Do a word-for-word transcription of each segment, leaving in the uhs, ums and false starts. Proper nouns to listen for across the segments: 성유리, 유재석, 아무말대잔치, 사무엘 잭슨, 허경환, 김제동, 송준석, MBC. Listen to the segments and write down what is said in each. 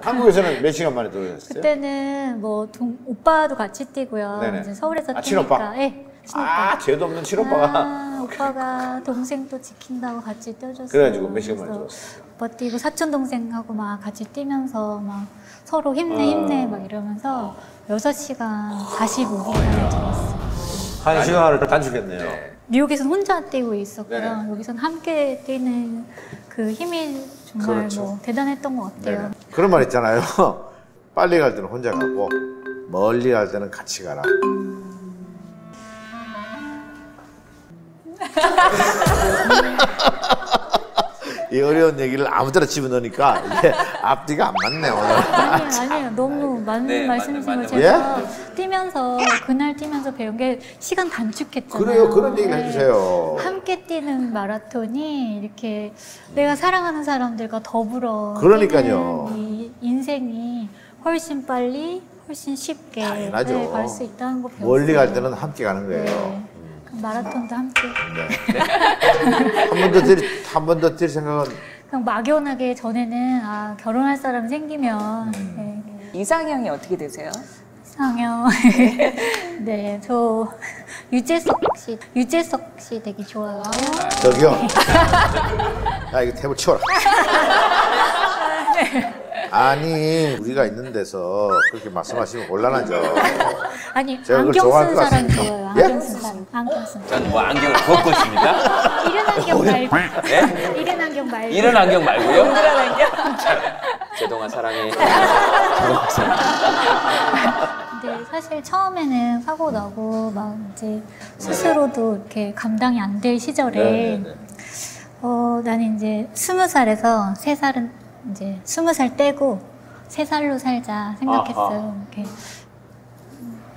한국에서는 몇 시간 만에 들어오셨어요? 그때는 뭐 동, 오빠도 같이 뛰고요. 이제 서울에서 아, 뛰니까. 친오빠? 네, 친오빠. 아, 죄도 없는 친오빠가. 아, 오빠가 동생도 지킨다고 같이 뛰어줬어요. 그래가지고 몇 시간 만에 들어왔어요? 오빠 뛰고 사촌 동생하고 막 같이 뛰면서 막 서로 힘내 어. 힘내 막 이러면서 여섯 시간 사십오 분간에 들어왔어요. 한 시간을 단축했네요. 네. 뉴욕에서는 혼자 뛰고 있었고요. 네. 여기서는 함께 뛰는 그 힘이 정말 그렇죠. 뭐 대단했던 것 같아요. 네네. 그런 말 있잖아요. 빨리 갈 때는 혼자 가고 멀리 갈 때는 같이 가라. 이 어려운 얘기를 아무 데나 집어넣으니까 이게 앞뒤가 안 맞네요. 아니에요, 아니에요. 너무 맞는 네, 말씀이신 거 제가 예? 뛰면서 그날 뛰면서 배운 게 시간 단축했잖아요. 그래요, 그런 얘기 해주세요. 함께 뛰는 마라톤이 이렇게 내가 사랑하는 사람들과 더불어 그러니까요. 이 인생이 훨씬 빨리, 훨씬 쉽게 갈 수 있다는 거 배웠어요. 멀리 갈 때는 함께 가는 거예요. 네. 마라톤도 함께. 네. 한 번 더 뛸 생각은? 그냥 막연하게 전에는 아, 결혼할 사람 생기면. 네. 이상형이 어떻게 되세요? 이상형. 네, 저 유재석 씨, 유재석 씨 되게 좋아요. 저기요. 야, 이거 테이블 치워라. 네. 아니, 우리가 있는 데서 그렇게 말씀하시면 곤란하죠. 아니, 안경 쓴 사람 좋아요. 안경 쓴 사람. 안경 쓴 사람. 저는 뭐 안경을 벗고 있습니다. 이런 안경 말고. 네? 이런 안경 말고. 이런 안경 말고요? 이런 안경? 제동아 사랑해. 제동아 사랑해. 근데 사실 처음에는 사고 나고 막 이제 스스로도 이렇게 감당이 안 될 시절에 어, 나는 이제 스무 살에서 세 살은 이제 스무 살 떼고 세 살로 살자 생각했어요. 아, 아. 이렇게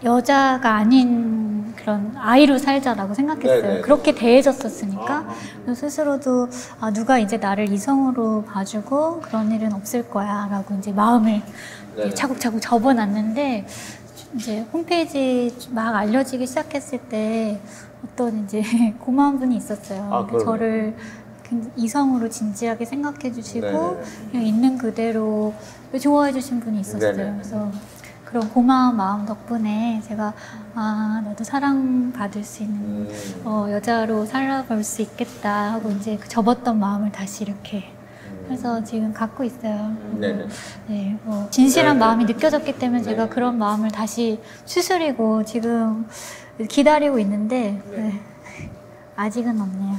여자가 아닌 그런 아이로 살자라고 생각했어요. 네네. 그렇게 대해졌었으니까 아, 아. 스스로도 아, 누가 이제 나를 이성으로 봐주고 그런 일은 없을 거야라고 이제 마음을 이제 차곡차곡 접어놨는데 이제 홈페이지 막 알려지기 시작했을 때 어떤 이제 고마운 분이 있었어요. 아, 그러니까 저를 이성으로 진지하게 생각해 주시고 네네. 그냥 있는 그대로 좋아해 주신 분이 있었어요. 네네. 그래서 그런 고마운 마음 덕분에 제가 아 나도 사랑받을 수 있는 음. 어, 여자로 살아볼 수 있겠다 하고 이제 접었던 마음을 다시 이렇게 그래서 지금 갖고 있어요. 네네. 네, 뭐 진실한 네네. 마음이 느껴졌기 때문에 네네. 제가 그런 마음을 다시 추스리고 지금 기다리고 있는데 네. 아직은 없네요.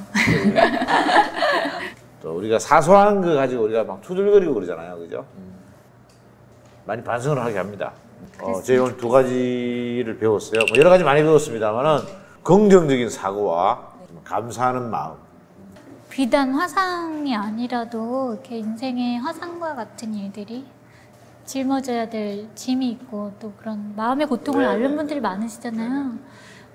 또 우리가 사소한 거 가지고 우리가 막 투덜거리고 그러잖아요, 그죠? 음. 많이 반성을 하게 합니다. 어, 제가 오늘 두 가지를 배웠어요. 뭐 여러 가지 많이 배웠습니다만은 긍정적인 사고와 감사하는 마음. 비단 화상이 아니라도 이렇게 인생의 화상과 같은 일들이 짊어져야 될 짐이 있고 또 그런 마음의 고통을 네. 앓는 분들이 많으시잖아요. 네.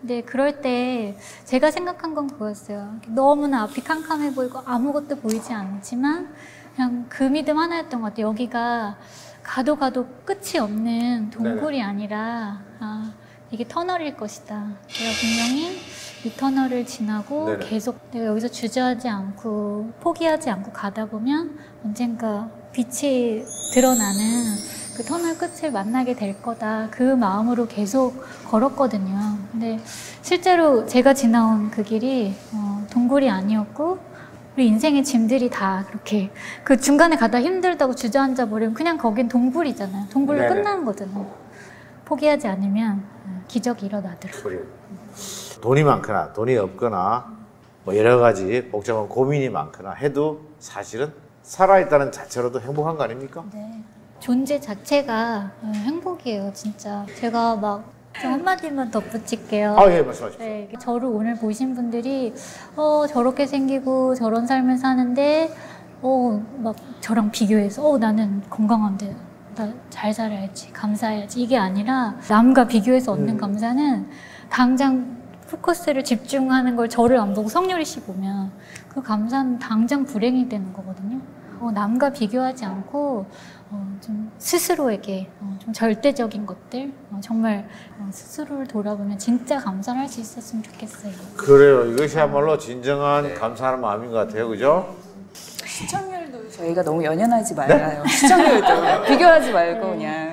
근데 그럴 때 제가 생각한 건 그거였어요. 너무나 앞이 캄캄해 보이고 아무것도 보이지 않지만 그냥 그 믿음 하나였던 것 같아요. 여기가 가도 가도 끝이 없는 동굴이 네네. 아니라 아, 이게 터널일 것이다. 내가 분명히 이 터널을 지나고 네네. 계속 내가 여기서 주저하지 않고 포기하지 않고 가다 보면 언젠가 빛이 드러나는 그 터널 끝을 만나게 될 거다. 그 마음으로 계속 걸었거든요. 근데 실제로 제가 지나온 그 길이 어, 동굴이 아니었고 우리 인생의 짐들이 다 그렇게 그 중간에 가다 힘들다고 주저앉아 버리면 그냥 거긴 동굴이잖아요. 동굴로 네네. 끝나는 거잖아요. 포기하지 않으면 기적이 일어나더라고요. 돈이 많거나 돈이 없거나 뭐 여러 가지 복잡한 고민이 많거나 해도 사실은 살아있다는 자체로도 행복한 거 아닙니까? 네. 존재 자체가 행복이에요, 진짜. 제가 막 한마디만 덧붙일게요. 아, 예, 말씀하십시오. 네, 저를 오늘 보신 분들이 어, 저렇게 생기고 저런 삶을 사는데 어, 막 저랑 비교해서 어, 나는 건강한데 나 잘 살아야지, 감사해야지 이게 아니라 남과 비교해서 얻는 음. 감사는 당장 포커스를 집중하는 걸 저를 안 보고 성유리 씨 보면 그 감사는 당장 불행이 되는 거거든요. 어, 남과 비교하지 않고 어, 좀 스스로에게 어, 좀 절대적인 것들 어, 정말 어, 스스로를 돌아보면 진짜 감사를 할 수 있었으면 좋겠어요. 그래요. 이것이야말로 진정한 네. 감사하는 마음인 것 같아요. 그죠? 시청률도 저희가 너무 연연하지 말아요. 네? 시청률도 비교하지 말고 그냥